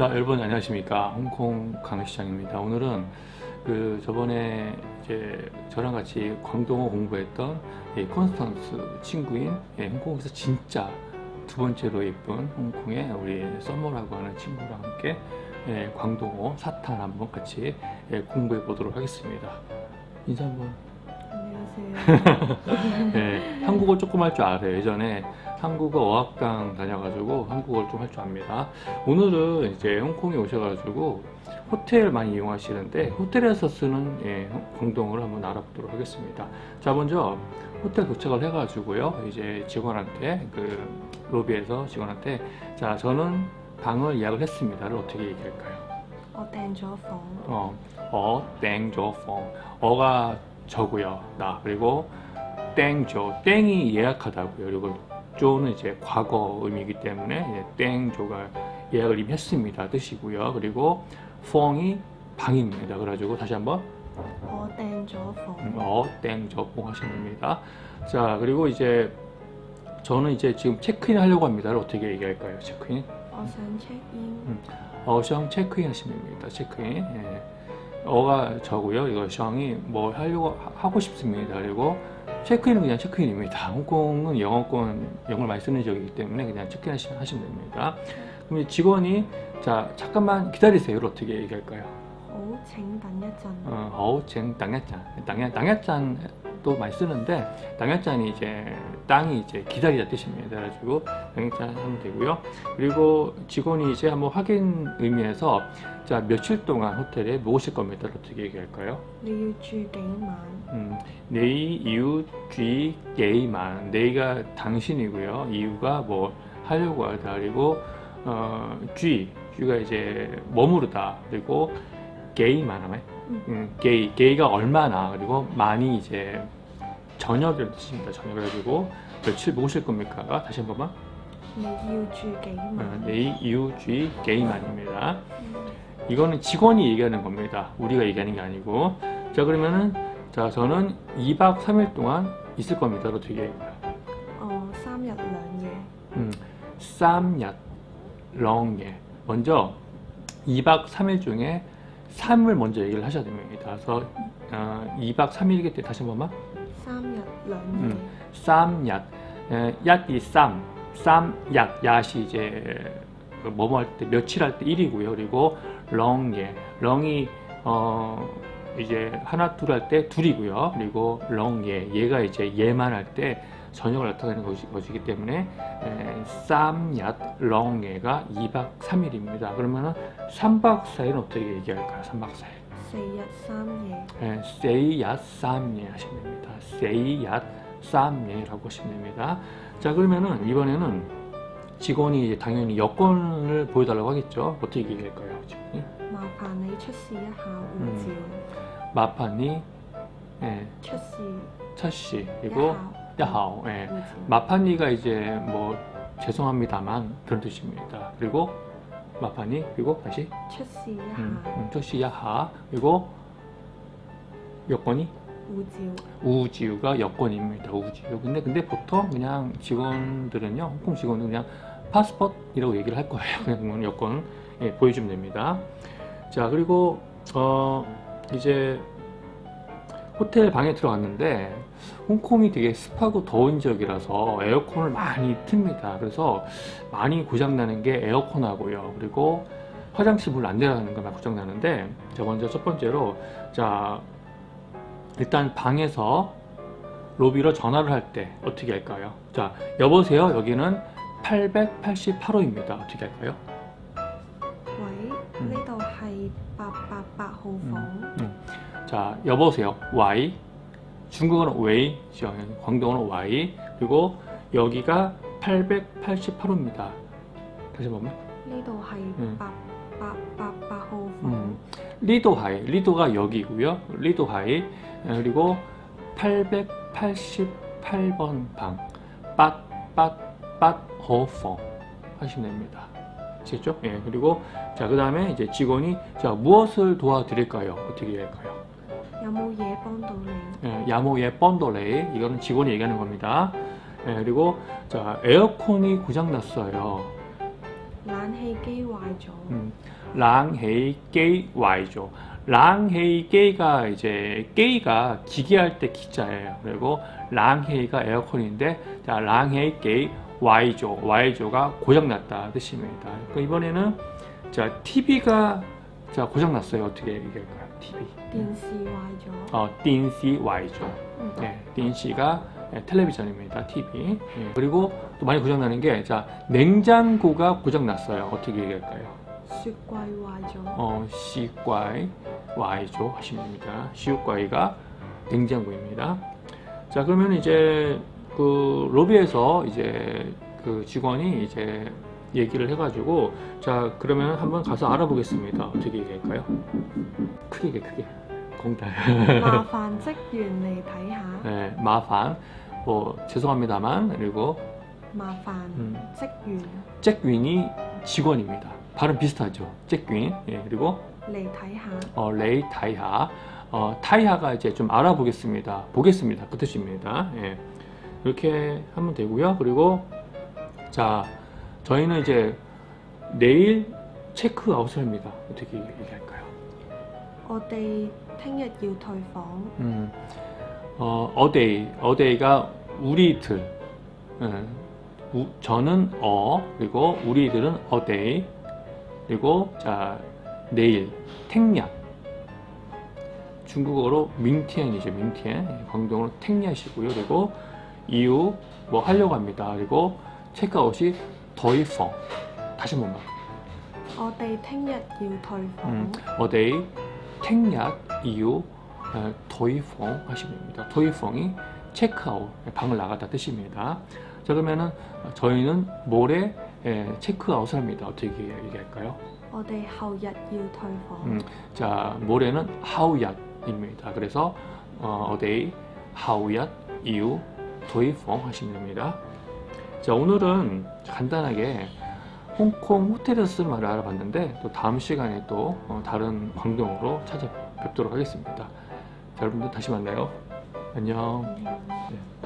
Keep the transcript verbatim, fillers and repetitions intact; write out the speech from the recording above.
자, 여러분 안녕하십니까. 홍콩 강시장입니다. 오늘은 그 저번에 이제 저랑 같이 광동어 공부했던 이 콘스탄스 친구인 예, 홍콩에서 진짜 두 번째로 예쁜 홍콩의 우리 썸머라고 하는 친구랑 함께 예, 광동어 사탄 한번 같이 예, 공부해 보도록 하겠습니다. 인사 한번. 안녕하세요. 예, 한국어 조금 할 줄 알아요. 예전에 한국어 어학당 다녀가지고 한국어를 좀 할 줄 압니다. 오늘은 이제 홍콩에 오셔가지고 호텔 많이 이용하시는데 호텔에서 쓰는 예, 광동어를 한번 알아보도록 하겠습니다. 자, 먼저 호텔 도착을 해가지고요. 이제 직원한테 그 로비에서 직원한테 자, 저는 방을 예약을 했습니다를 어떻게 얘기할까요? 어땡저펑. 어, 어땡저펑. 어가 저고요. 나 그리고 땡저 땡이 예약하다고요. 그리고 조는 이제 과거 의미이기 때문에 땡조가 예약을 이미 했습니다 뜻이고요. 그리고 펑이 방입니다. 그래가지고 다시 한번 어 땡조펑 어 땡조펑 하시면 됩니다. 자, 그리고 이제 저는 이제 지금 체크인 하려고 합니다. 어떻게 얘기할까요? 체크인 어선 체크인 어성 체크인 하시면 됩니다. 체크인 예. 어가 저고요. 이거 샹이 뭐 하려고 하고 싶습니다. 그리고 체크인은 그냥 체크인입니다. 홍콩은 영어권, 영어를 많이 쓰는 지역이기 때문에 그냥 체크인 하시면 됩니다. 그럼 직원이, 자, 잠깐만 기다리세요. 어떻게 얘기할까요? 어우, 쟁, 당야짠. 어, 어우, 쟁, 당야짠. 당야, 당야짠도 많이 쓰는데, 당야짠이 이제, 땅이 이제 기다리다 뜻입니다. 그래가지고, 당야짠 하면 되고요. 그리고 직원이 이제 한번 확인 의미에서, 자, 며칠 동안 호텔에 묵으실 겁니다. 어떻게 얘기할까요? 내일 주게이만. 내일 주게이만. 내가 당신이고요. 이유가 뭐 하려고 하다. 그리고 어, 주, 주가 이제 머무르다. 그리고 게이만 하면 음. 음, 게이, 게이가 얼마나 그리고 많이 이제 저녁을 드십니다. 저녁을 가지고 며칠 묵으실 겁니까? 다시 한 번만. 내일 주게이만. 내일 주게이만입니다. 이거는 직원이 얘기하는 겁니다. 우리가 얘기하는 게 아니고. 자, 그러면은, 자, 저는 이박 삼일 동안 있을 겁니다. 어떻게 얘기할까요? 어, 삼 일 롱예. 음, 삼 일 롱예. 먼저, 이박 삼일 중에 삼을 먼저 얘기를 하셔야 됩니다. 그래서, 어, 이박 삼일이기 때문에 다시 한 번만. 삼 일 롱예. 음, 삼 일. 얏이 삼. 삼 일. 얏이 이제, 뭐뭐 할 때, 며칠 할 때 일이고요. 그리고, 롱, 예. 롱이, 어, 이제, 하나, 둘 할 때 둘이고요. 그리고, 롱, 예. 얘가 이제, 얘만 할 때, 저녁을 나타내는 것이, 것이기 때문에, 에, 쌈, 얏, 롱, 예가 이박 삼일입니다. 그러면은, 삼박 사일은 어떻게 얘기할까요? 삼박 사일. 세이, 얏, 삼, 예. 예, 세이, 얏, 삼, 예. 하시면 됩니다. 세이, 얏, 삼, 예. 라고 하시면 됩니다. 자, 그러면은, 이번에는, 직원이 이제 당연히 여권을 보여달라고 하겠죠. 어떻게 얘기할까요? 직원이? 마판이 출시하 우지요. 마판이 출시. 출시. 그리고 야하오. 예. 마판이가 이제 뭐 죄송합니다만 그런 뜻입니다. 그리고 마판이 그리고 다시 출시야하. 음, 출시야하. 그리고 여권이? 우지우. 우지우가 여권입니다. 우지우. 근데 근데 보통 그냥 직원들은요, 홍콩 직원은 그냥 파스포트이라고 얘기를 할 거예요. 그냥 여권 예, 보여주면 됩니다. 자, 그리고 어 이제 호텔 방에 들어갔는데 홍콩이 되게 습하고 더운 지역이라서 에어컨을 많이 틉니다. 그래서 많이 고장 나는 게 에어컨하고요. 그리고 화장실 물 안 내려가는 거 막 고장 나는데, 자, 먼저 첫 번째로 자. 일단 방에서 로비로 전화를 할 때 어떻게 할까요? 자, 여보세요. 여기는 팔백팔십팔호입니다. 어떻게 할까요? 와이, 레더 하이 빠빠빠호펑. 자, 여보세요. 와이. 중국어는 웨이, 광동어는 와이. 그리고 여기가 팔백팔십팔호입니다. 다시 한 번만. 레더 하이 빠빠빠호펑. 리도하이, 리도가 여기고요. 리도하이. 그리고 팔백팔십팔번 방 빠빠빠호펑 하시면 됩니다. 아시겠죠? 예. 그리고 자, 그 다음에 이제 직원이 자, 무엇을 도와드릴까요? 어떻게 할까요? 야모예 번돌레이. 예, 야모예 번돌레이. 이거는 직원이 얘기하는 겁니다. 예, 그리고 자, 에어컨이 고장났어요. 란헤이게와 Y죠. 음, 랑헤이 게이 Y죠. 랑헤이 게이가 이제 게이가 기계할 때 기자예요. 그리고 랑헤이가 에어컨인데, 자, 랑헤이 게이 Y조, Y조가 고장났다 뜻입니다. 그러니까 이번에는 자 티비가 자 고장났어요. 어떻게 얘기할까요? 티비. 딘시 Y조. 어, 딘시 Y조. 음. 네, 딘시가 네, 텔레비전입니다. 티비. 네. 그리고 또 많이 고장나는 게 자 냉장고가 고장났어요. 어떻게 얘기할까요? 시과이 Y조. 어, 시과이 Y조 하시면 됩니다. 시과이가 냉장고입니다. 자 그러면 이제 그 로비에서 이제 그 직원이 이제 얘기를 해가지고 자 그러면 한번 가서 알아보겠습니다. 어떻게 얘기할까요? 크게 크게 공다. 마판 직원이 다이하. 네, 마판 뭐 죄송합니다만 그리고 마판 직원. 직원이 직원입니다. 발음 비슷하죠. 직원. 예, 그리고 레이 다이하. 어, 레이 다이하. 어, 타이하가 이제 좀 알아보겠습니다. 보겠습니다. 그 뜻입니다. 예. 이렇게 하면 되고요. 그리고 자 저희는 이제 내일 체크아웃을 합니다. 어떻게 얘기할까요? 어데이 탱엿 유토이펑. 음, 어 어데이 어데이가 우리 이틀. 음, 우, 저는 어 그리고 우리들은 어데이 그리고 자 내일 탱엿. 중국어로 밍티엔이죠. 밍티엔. 광동으로 탱엿이고요. 그리고 이후 뭐 하려고 합니다. 그리고 체크아웃이 더이펑. 다시 한번만. 어데이 탱얏 이후 더이펑. 어데이 탱얏 이후 더이펑 하시면 됩니다. 더이펑이 체크아웃, 방을 나갔다 뜻입니다. 자 그러면은 저희는 모레 체크아웃을 합니다. 어떻게 얘기할까요? 어데이 하우얏 이후 더이펑. 자 모레는 하우얏입니다. 그래서 어데이 하우얏 이후 도이펑 하시면 됩니다. 자 오늘은 간단하게 홍콩 호텔에서 쓰는 말을 알아봤는데 또 다음 시간에 또 다른 광동으로 찾아뵙도록 하겠습니다. 자, 여러분들 다시 만나요. 안녕. 네.